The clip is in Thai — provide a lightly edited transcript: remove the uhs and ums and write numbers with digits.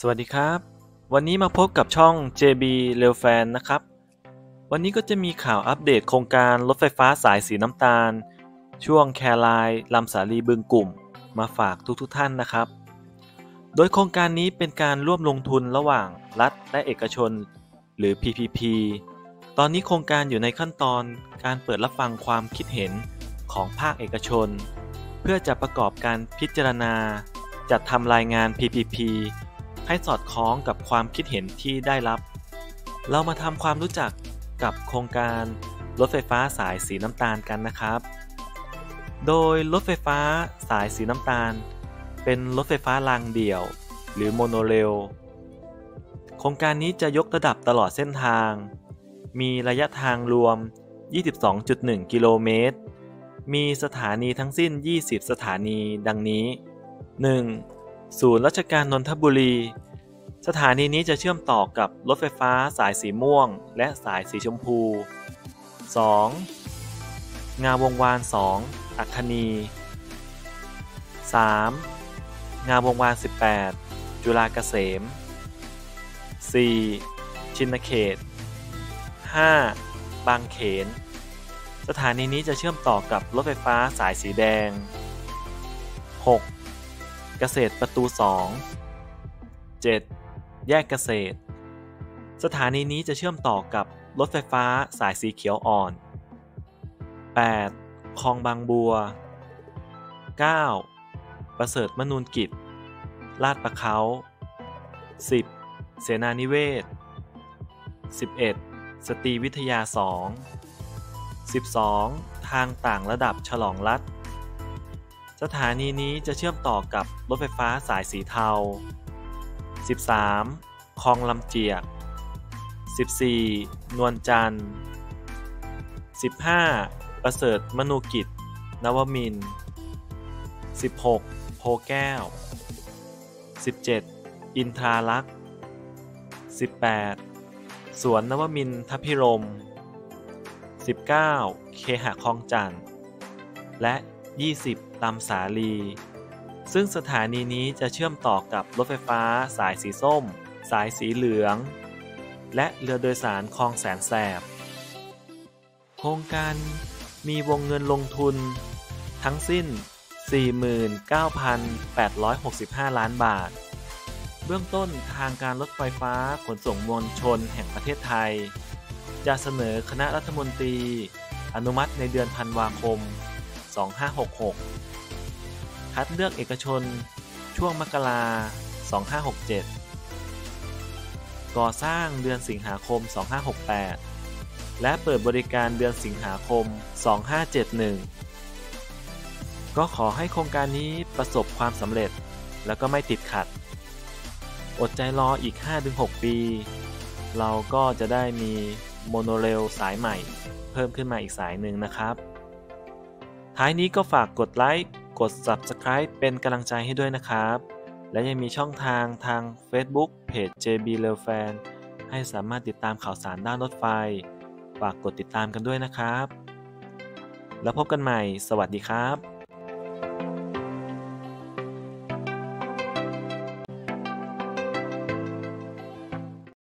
สวัสดีครับวันนี้มาพบกับช่อง JB Railfan นะครับวันนี้ก็จะมีข่าวอัปเดตโครงการรถไฟฟ้าสายสีน้ำตาลช่วงแครายลำสาลีบึงกลุ่มมาฝากทุกท่านนะครับโดยโครงการนี้เป็นการร่วมลงทุนระหว่างรัฐและเอกชนหรือ PPP ตอนนี้โครงการอยู่ในขั้นตอนการเปิดรับฟังความคิดเห็นของภาคเอกชนเพื่อจะประกอบการพิจารณาจัดทำรายงาน PPPให้สอดคล้องกับความคิดเห็นที่ได้รับเรามาทำความรู้จักกับโครงการรถไฟฟ้าสายสีน้ำตาลกันนะครับโดยรถไฟฟ้าสายสีน้ำตาลเป็นรถไฟฟ้ารางเดี่ยวหรือโมโนเรลโครงการนี้จะยกระดับตลอดเส้นทางมีระยะทางรวม 22.1 กิโลเมตรมีสถานีทั้งสิ้น20สถานีดังนี้ 1.ศูนย์ราชการนนทบุรีสถานีนี้จะเชื่อมต่อกับรถไฟฟ้าสายสีม่วงและสายสีชมพู 2. งามวงวาน 2 อัคนี 3. งามวงวาน 18 จุฬาเกษม 4. ชินเขต 5. บางเขนสถานีนี้จะเชื่อมต่อกับรถไฟฟ้าสายสีแดง 6.เกษตรประตู 2 7 แยกเกษตรสถานีนี้จะเชื่อมต่อกับรถไฟฟ้าสายสีเขียวอ่อน 8 คลองบางบัว 9 ประเสริฐมนูนกิจลาดประเขา 10 เสนานิเวศ 11 สตรีวิทยา 2 12 ทางต่างระดับฉลองรัฐสถานีนี้จะเชื่อมต่อกับรถไฟฟ้าสายสีเทา 13 คลองลำเจียก 14 นวลจันทร์ 15 ประเสริฐมนูกิจนวมินทร์ 16 โพแก้ว 17 อินทราลักษณ์ 18 สวนนวมินทพิรม 19 เคหะคลองจันทร์และ20 ลำสาลีซึ่งสถานีนี้จะเชื่อมต่อกับรถไฟฟ้าสายสีส้มสายสีเหลืองและเรือโดยสารคลองแสนแสบโครงการมีวงเงินลงทุนทั้งสิ้น 49,865 ล้านบาทเบื้องต้นทางการรถไฟฟ้าขนส่งมวลชนแห่งประเทศไทยจะเสนอคณะรัฐมนตรีอนุมัติในเดือนธันวาคม2566คัดเลือกเอกชนช่วงมกราคม2567ก่อสร้างเดือนสิงหาคม2568และเปิดบริการเดือนสิงหาคม2571ก็ขอให้โครงการนี้ประสบความสำเร็จแล้วก็ไม่ติดขัดอดใจรออีก 5-6 ปีเราก็จะได้มีโมโนเรลสายใหม่เพิ่มขึ้นมาอีกสายหนึ่งนะครับท้ายนี้ก็ฝากกดไลค์กด Subscribe เป็นกำลังใจให้ด้วยนะครับและยังมีช่องทางFacebook เพจ JB Railfan ให้สามารถติดตามข่าวสารด้านรถไฟฝากกดติดตามกันด้วยนะครับแล้วพบกันใหม่สวัสดีครับ